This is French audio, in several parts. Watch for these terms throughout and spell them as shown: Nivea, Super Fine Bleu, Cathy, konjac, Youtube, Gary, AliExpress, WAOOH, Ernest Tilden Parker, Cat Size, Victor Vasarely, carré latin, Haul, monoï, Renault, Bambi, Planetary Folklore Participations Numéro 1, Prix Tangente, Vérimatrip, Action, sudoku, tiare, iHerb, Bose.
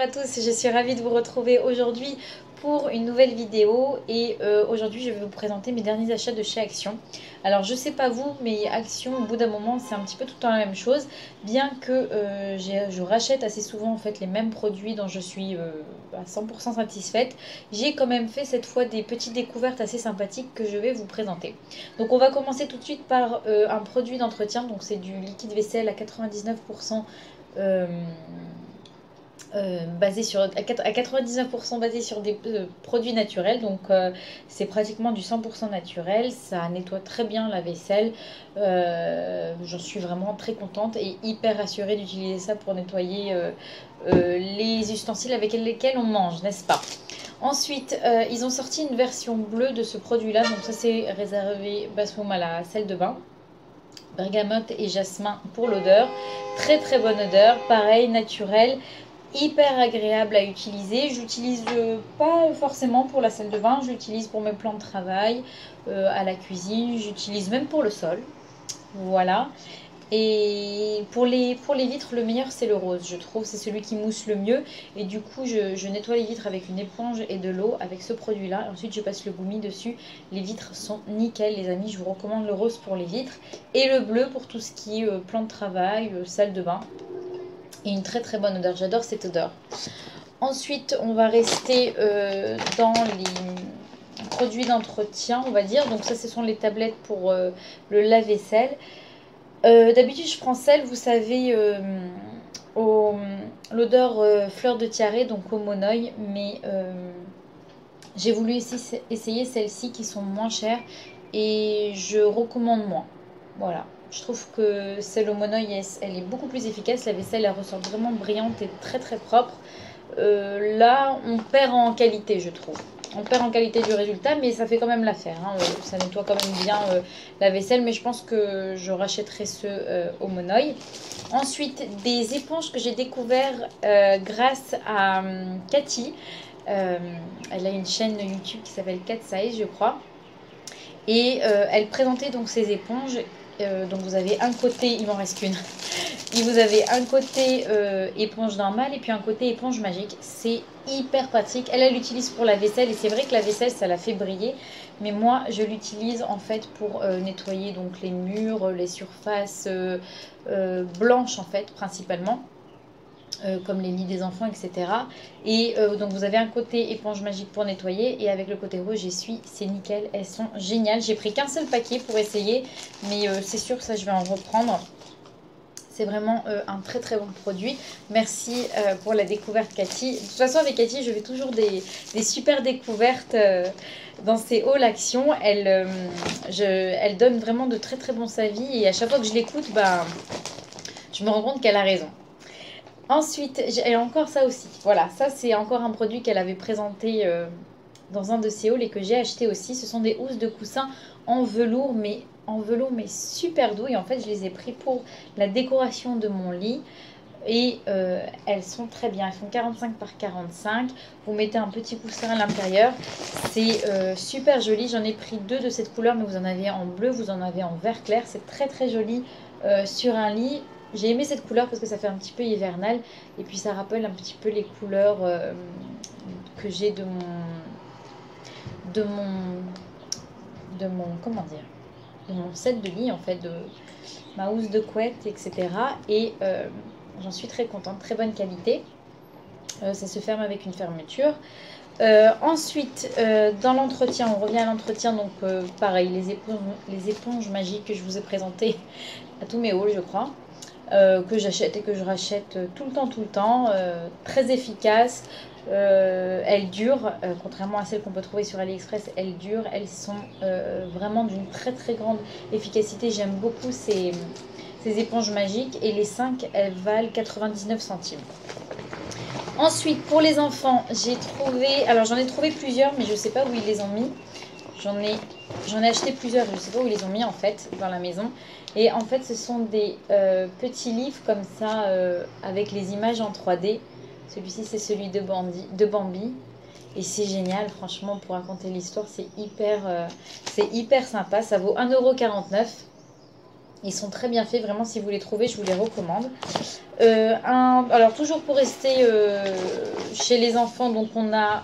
à tous, je suis ravie de vous retrouver aujourd'hui pour une nouvelle vidéo et aujourd'hui je vais vous présenter mes derniers achats de chez Action. Alors je sais pas vous, mais Action au bout d'un moment c'est un petit peu tout le temps la même chose, bien que je rachète assez souvent en fait les mêmes produits dont je suis à 100% satisfaite. J'ai quand même fait cette fois des petites découvertes assez sympathiques que je vais vous présenter. Donc on va commencer tout de suite par un produit d'entretien, donc c'est du liquide vaisselle à 99% basé sur des produits naturels, donc c'est pratiquement du 100% naturel, ça nettoie très bien la vaisselle, j'en suis vraiment très contente et hyper rassurée d'utiliser ça pour nettoyer les ustensiles avec lesquels on mange, n'est-ce pas? Ensuite, ils ont sorti une version bleue de ce produit là, donc ça c'est réservé basswoom à la salle de bain. Bergamote et jasmin pour l'odeur, très très bonne odeur, pareil naturel, hyper agréable à utiliser. J'utilise pas forcément pour la salle de bain, j'utilise pour mes plans de travail, à la cuisine, j'utilise même pour le sol, voilà. Et pour les vitres, le meilleur c'est le rose, je trouve, c'est celui qui mousse le mieux et du coup je nettoie les vitres avec une éponge et de l'eau avec ce produit là, ensuite je passe le gommi dessus, les vitres sont nickel les amis, je vous recommande le rose pour les vitres et le bleu pour tout ce qui est plan de travail, salle de bain, et une très très bonne odeur, j'adore cette odeur. Ensuite on va rester dans les produits d'entretien on va dire, donc ça ce sont les tablettes pour le lave-vaisselle. D'habitude je prends celle, vous savez, l'odeur fleur de tiare, donc au monoï, mais j'ai voulu essayer celles-ci qui sont moins chères et je recommande moins. Voilà, je trouve que celle au monoï, elle est beaucoup plus efficace, la vaisselle elle ressort vraiment brillante et très très propre. Là on perd en qualité, je trouve. On perd en qualité du résultat, mais ça fait quand même l'affaire, hein. Ça nettoie quand même bien la vaisselle, mais je pense que je rachèterai ceux au monoï. Ensuite, des éponges que j'ai découvert grâce à Cathy. Elle a une chaîne YouTube qui s'appelle Cat Size, je crois. Et elle présentait donc ces éponges. Donc vous avez un côté, il m'en reste qu'une. Et vous avez un côté éponge normale et puis un côté éponge magique. C'est hyper pratique. Elle l'utilise pour la vaisselle et c'est vrai que la vaisselle, ça la fait briller. Mais moi, je l'utilise en fait pour nettoyer donc les murs, les surfaces blanches en fait principalement. Comme les lits des enfants, etc. Et donc vous avez un côté éponge magique pour nettoyer et avec le côté rouge j'essuie, c'est nickel, elles sont géniales. J'ai pris qu'un seul paquet pour essayer, mais c'est sûr que ça je vais en reprendre. C'est vraiment un très très bon produit. Merci pour la découverte Cathy. De toute façon avec Cathy je fais toujours des super découvertes dans ces hauls Action. Elle donne vraiment de très très bons avis et à chaque fois que je l'écoute, bah, je me rends compte qu'elle a raison. Ensuite, j'ai encore ça aussi. Voilà, ça c'est encore un produit qu'elle avait présenté dans un de ses hauls et que j'ai acheté aussi. Ce sont des housses de coussins en velours mais super doux. Et en fait, je les ai pris pour la décoration de mon lit. Et elles sont très bien. Elles font 45 par 45. Vous mettez un petit coussin à l'intérieur. C'est super joli. J'en ai pris deux de cette couleur, mais vous en avez en bleu, vous en avez en vert clair. C'est très très joli sur un lit. J'ai aimé cette couleur parce que ça fait un petit peu hivernal et puis ça rappelle un petit peu les couleurs que j'ai de mon set de lit en fait, de ma housse de couette, etc. Et j'en suis très contente, très bonne qualité. Ça se ferme avec une fermeture. Ensuite, dans l'entretien, on revient à l'entretien, donc pareil, les éponges magiques que je vous ai présentées à tous mes hauls, je crois. Que j'achète et que je rachète tout le temps, très efficace, elles durent, contrairement à celles qu'on peut trouver sur AliExpress, elles durent, elles sont vraiment d'une très très grande efficacité. J'aime beaucoup ces éponges magiques et les 5 elles valent 99 centimes. Ensuite pour les enfants, j'ai trouvé, alors j'en ai trouvé plusieurs mais je sais pas où ils les ont mis. J'en ai acheté plusieurs, je ne sais pas où ils les ont mis en fait dans la maison. Et en fait ce sont des petits livres comme ça avec les images en 3D. Celui-ci c'est celui de Bambi. Et c'est génial franchement pour raconter l'histoire, c'est hyper sympa. Ça vaut 1,49 €. Ils sont très bien faits, vraiment, si vous les trouvez, je vous les recommande. Alors, toujours pour rester chez les enfants, donc on a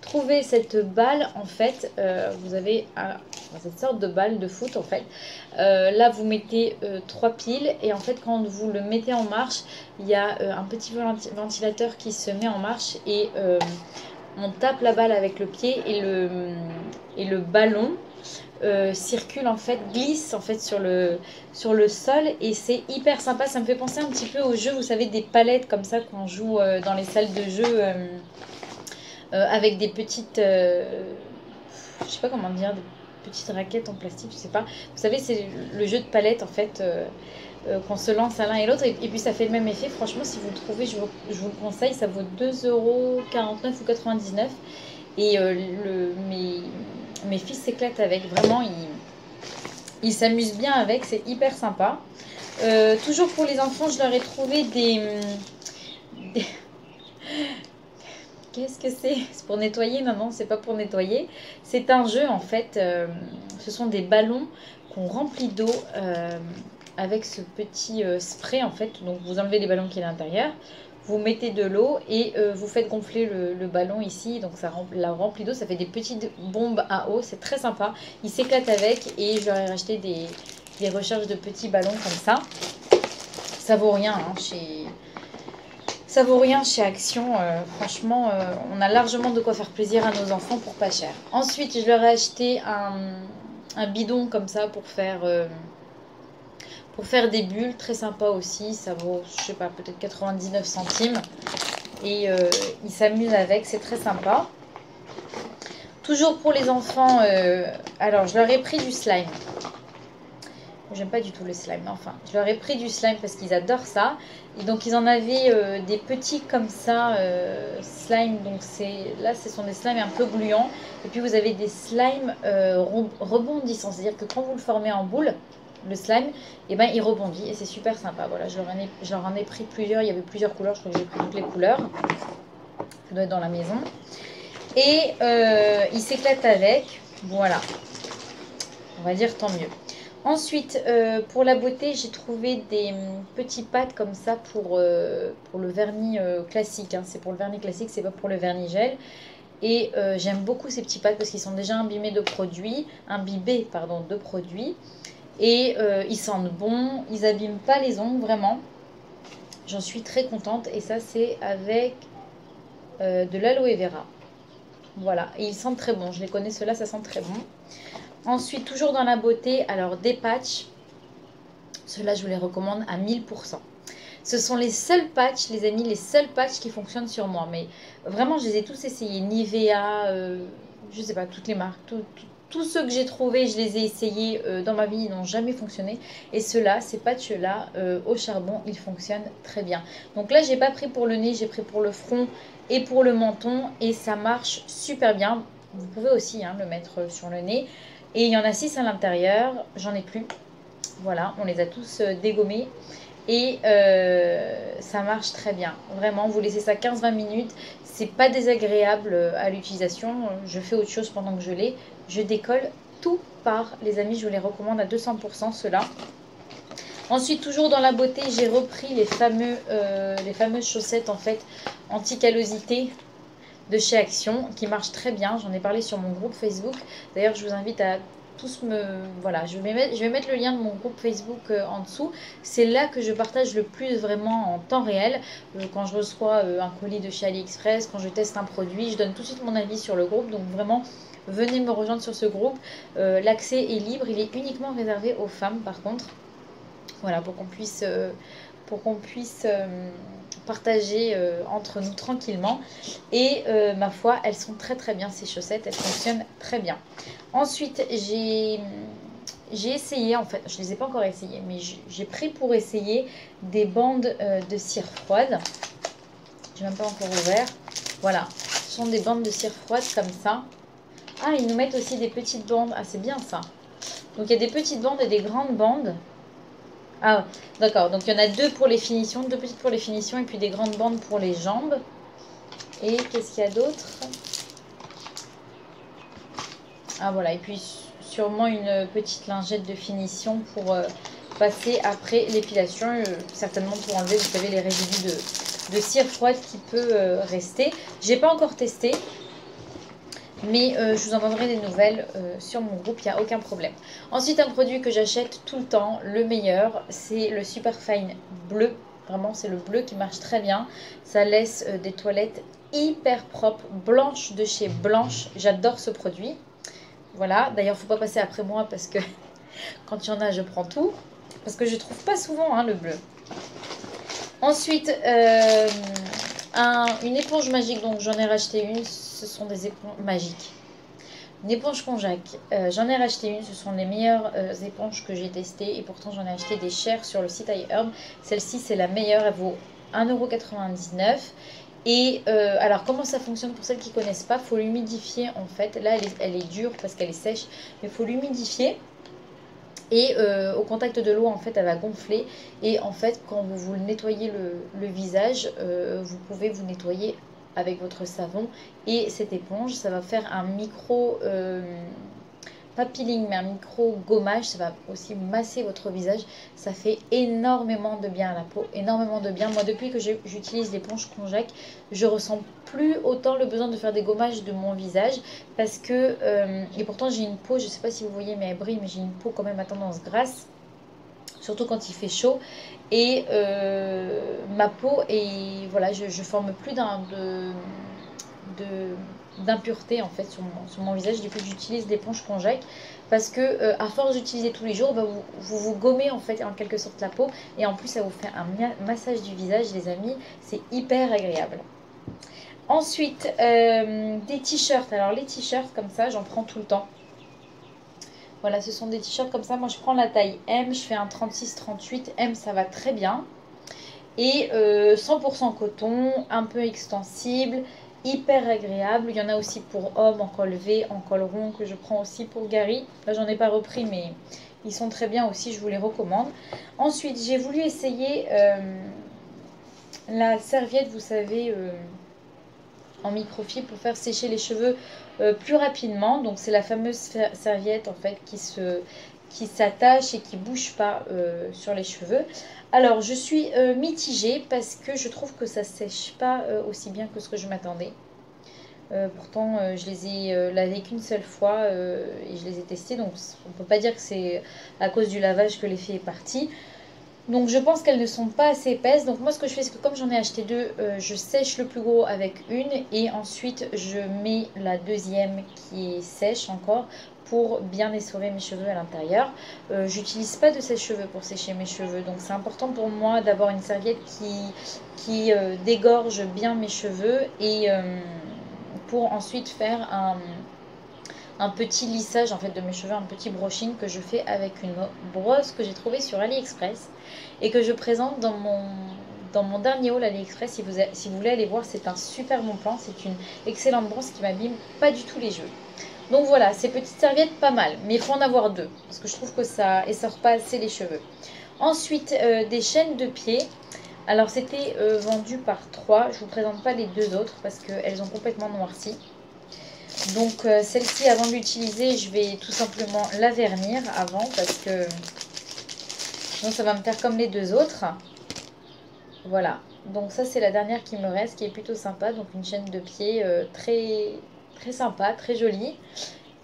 trouvé cette balle, en fait. Vous avez cette sorte de balle de foot, en fait. Là, vous mettez 3 piles et en fait, quand vous le mettez en marche, il y a un petit ventilateur qui se met en marche et on tape la balle avec le pied et le ballon circule, en fait, glisse en fait sur le sol, et c'est hyper sympa. Ça me fait penser un petit peu au jeu, vous savez, des palettes comme ça qu'on joue dans les salles de jeu avec des petites je sais pas comment dire, des petites raquettes en plastique, je sais pas, vous savez, c'est le jeu de palettes en fait qu'on se lance à l'un et l'autre, et puis ça fait le même effet. Franchement, si vous le trouvez, je vous le conseille, ça vaut 2,49€ ou 99€, et mes fils s'éclatent avec, vraiment, ils s'amusent bien avec, c'est hyper sympa. Toujours pour les enfants, je leur ai trouvé des... Qu'est-ce que c'est? C'est pour nettoyer? Non, non, c'est pas pour nettoyer. C'est un jeu, en fait. Ce sont des ballons qu'on remplit d'eau avec ce petit spray, en fait. Donc, vous enlevez les ballons qui est à l'intérieur. Vous mettez de l'eau et vous faites gonfler le ballon ici, donc ça remplit d'eau, ça fait des petites bombes à eau, c'est très sympa. Ils s'éclatent avec et je leur ai racheté des recharges de petits ballons comme ça. Ça vaut rien, hein, ça vaut rien chez Action, franchement, on a largement de quoi faire plaisir à nos enfants pour pas cher. Ensuite, je leur ai acheté un bidon comme ça pour faire des bulles, très sympa aussi, ça vaut, je sais pas, peut-être 99 centimes. Et ils s'amusent avec, c'est très sympa. Toujours pour les enfants, alors je leur ai pris du slime. J'aime pas du tout le slime, mais enfin, je leur ai pris du slime parce qu'ils adorent ça. Et donc ils en avaient des petits comme ça, slime, donc là ce sont des slimes un peu gluants. Et puis vous avez des slimes rebondissants, c'est-à-dire que quand vous le formez en boule, le slime, et ben il rebondit et c'est super sympa. Voilà, je leur en ai pris plusieurs, il y avait plusieurs couleurs, je crois que j'ai pris toutes les couleurs, ça doit être dans la maison, et ils s'éclatent avec, voilà, on va dire tant mieux. Ensuite, pour la beauté, j'ai trouvé des petits pads comme ça pour le vernis classique, hein. C'est pour le vernis classique, c'est pas pour le vernis gel. Et j'aime beaucoup ces petits pads parce qu'ils sont déjà imbibés de produits. Et ils sentent bon, ils n'abîment pas les ongles, vraiment. J'en suis très contente. Et ça, c'est avec de l'aloe vera. Voilà, et ils sentent très bon. Je les connais, ceux-là, ça sent très bon. Ensuite, toujours dans la beauté, alors des patchs. Ceux-là, je vous les recommande à 1000%. Ce sont les seuls patchs, les amis, les seuls patchs qui fonctionnent sur moi. Mais vraiment, je les ai tous essayés. Nivea, je ne sais pas, toutes les marques, tous ceux que j'ai trouvés, je les ai essayés dans ma vie, ils n'ont jamais fonctionné. Et ceux-là, ces patchs-là, au charbon, ils fonctionnent très bien. Donc là, j'ai pas pris pour le nez, j'ai pris pour le front et pour le menton. Et ça marche super bien. Vous pouvez aussi le mettre sur le nez. Et il y en a 6 à l'intérieur, j'en ai plus. Voilà, on les a tous dégommés. Et ça marche très bien. Vraiment, vous laissez ça 15-20 minutes. C'est pas désagréable à l'utilisation. Je fais autre chose pendant que je l'ai. Je décolle tout part. Les amis, je vous les recommande à 200% ceux-là. Ensuite, toujours dans la beauté, j'ai repris les fameuses chaussettes en fait anti-callosité de chez Action qui marchent très bien. J'en ai parlé sur mon groupe Facebook. D'ailleurs, je vous invite à... Voilà, je vais mettre le lien de mon groupe Facebook en dessous. C'est là que je partage le plus vraiment en temps réel. Quand je reçois un colis de chez AliExpress, quand je teste un produit, je donne tout de suite mon avis sur le groupe. Donc vraiment, venez me rejoindre sur ce groupe. L'accès est libre, il est uniquement réservé aux femmes par contre. Voilà, pour qu'on puisse... partager entre nous tranquillement, et ma foi, elles sont très très bien ces chaussettes, elles fonctionnent très bien. Ensuite, j'ai essayé, en fait je les ai pas encore essayées, mais j'ai pris pour essayer des bandes de cire froide. J'ai même pas encore ouvert. Voilà, ce sont des bandes de cire froide comme ça. Ah, ils nous mettent aussi des petites bandes, ah c'est bien ça. Donc il y a des petites bandes et des grandes bandes. Ah, d'accord. Donc, il y en a 2 pour les finitions, 2 petites pour les finitions et puis des grandes bandes pour les jambes. Et qu'est-ce qu'il y a d'autre? Ah, voilà. Et puis, sûrement une petite lingette de finition pour passer après l'épilation, certainement pour enlever, vous savez, les résidus de cire froide qui peut rester. J'ai pas encore testé, mais je vous en donnerai des nouvelles sur mon groupe, il n'y a aucun problème. Ensuite, un produit que j'achète tout le temps, le meilleur, c'est le Super Fine Bleu. Vraiment, c'est le bleu qui marche très bien. Ça laisse des toilettes hyper propres, blanches de chez Blanche. J'adore ce produit. Voilà, d'ailleurs, faut pas passer après moi parce que quand il y en a, je prends tout. Parce que je trouve pas souvent le bleu. Ensuite, une éponge magique. Donc, j'en ai racheté une. Ce sont des éponges magiques. Une éponge konjac. J'en ai racheté une. Ce sont les meilleures éponges que j'ai testées. Et pourtant, j'en ai acheté des chères sur le site iHerb. Celle-ci, c'est la meilleure. Elle vaut 1,99 €. Et alors comment ça fonctionne pour celles qui ne connaissent pas, faut l'humidifier en fait. Là elle est dure parce qu'elle est sèche, mais faut l'humidifier et au contact de l'eau en fait elle va gonfler. Et en fait quand vous nettoyez le visage, vous pouvez vous nettoyer avec votre savon et cette éponge. Ça va faire un micro, pas peeling mais un micro gommage. Ça va aussi masser votre visage, ça fait énormément de bien à la peau, énormément de bien. Moi depuis que j'utilise l'éponge konjac, je ressens plus autant le besoin de faire des gommages de mon visage parce que et pourtant j'ai une peau, je sais pas si vous voyez mais elle brille, mais j'ai une peau quand même à tendance grasse, surtout quand il fait chaud. Et ma peau est, voilà, je forme plus d'impureté en fait sur mon visage depuis que j'utilise l'éponge konjac, parce que à force d'utiliser tous les jours, bah, vous gommez en fait en quelque sorte la peau et en plus ça vous fait un massage du visage les amis, c'est hyper agréable. Ensuite des t-shirts, alors les t-shirts comme ça j'en prends tout le temps. Voilà, ce sont des t-shirts comme ça, moi je prends la taille M, je fais un 36-38, M ça va très bien. Et 100% coton, un peu extensible, hyper agréable. Il y en a aussi pour hommes en col V, en col rond que je prends aussi pour Gary. Là j'en ai pas repris mais ils sont très bien aussi, je vous les recommande. Ensuite j'ai voulu essayer la serviette, vous savez, en microfibre pour faire sécher les cheveux plus rapidement. Donc c'est la fameuse serviette en fait qui s'attache et qui bouge pas sur les cheveux. Alors je suis mitigée parce que je trouve que ça sèche pas aussi bien que ce que je m'attendais. Pourtant je les ai lavés qu'une seule fois et je les ai testés, donc on peut pas dire que c'est à cause du lavage que l'effet est parti. Donc je pense qu'elles ne sont pas assez épaisses. Donc moi ce que je fais, c'est que comme j'en ai acheté deux, je sèche le plus gros avec une et ensuite je mets la deuxième qui est sèche encore pour bien essorer mes cheveux à l'intérieur. J'utilise pas de sèche-cheveux pour sécher mes cheveux, donc c'est important pour moi d'avoir une serviette qui dégorge bien mes cheveux et pour ensuite faire un petit lissage en fait de mes cheveux, un petit brushing que je fais avec une brosse que j'ai trouvée sur AliExpress et que je présente dans mon dernier haul AliExpress. Si vous voulez aller voir, c'est un super bon plan, c'est une excellente brosse qui m'abîme pas du tout les cheveux. Donc voilà, ces petites serviettes pas mal, mais il faut en avoir deux parce que je trouve que ça essore pas assez les cheveux. Ensuite des chaînes de pieds. Alors c'était vendu par 3, je vous présente pas les deux autres parce qu'elles ont complètement noirci. Donc celle-ci avant de l'utiliser je vais tout simplement la vernir avant parce que sinon ça va me faire comme les deux autres. Voilà, donc ça c'est la dernière qui me reste qui est plutôt sympa. Donc une chaîne de pied très très sympa, très jolie.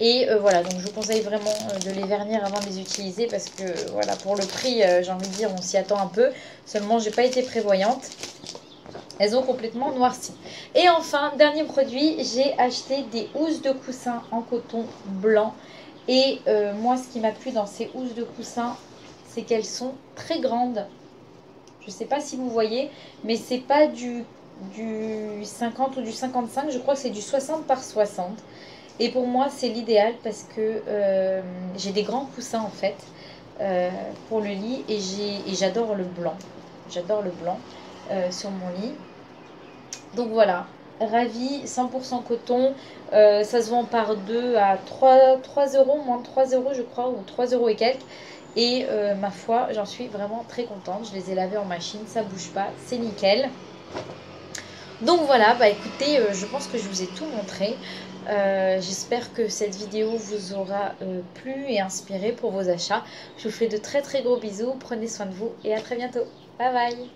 Et voilà, donc je vous conseille vraiment de les vernir avant de les utiliser parce que voilà, pour le prix j'ai envie de dire on s'y attend un peu. Seulement j'ai pas été prévoyante. Elles ont complètement noirci. Et enfin, dernier produit, j'ai acheté des housses de coussin en coton blanc. Et moi, ce qui m'a plu dans ces housses de coussin, c'est qu'elles sont très grandes. Je ne sais pas si vous voyez, mais ce n'est pas du 50 ou du 55. Je crois que c'est du 60 par 60. Et pour moi, c'est l'idéal parce que j'ai des grands coussins, en fait, pour le lit. Et j'adore le blanc. J'adore le blanc. Sur mon lit. Donc voilà, ravi, 100% coton, ça se vend par 2 à 3 euros, moins de 3 € je crois, ou 3 € et quelques. Et ma foi, j'en suis vraiment très contente. Je les ai lavés en machine, ça bouge pas, c'est nickel. Donc voilà, bah écoutez, je pense que je vous ai tout montré. J'espère que cette vidéo vous aura plu et inspiré pour vos achats. Je vous fais de très gros bisous, prenez soin de vous et à très bientôt. Bye bye.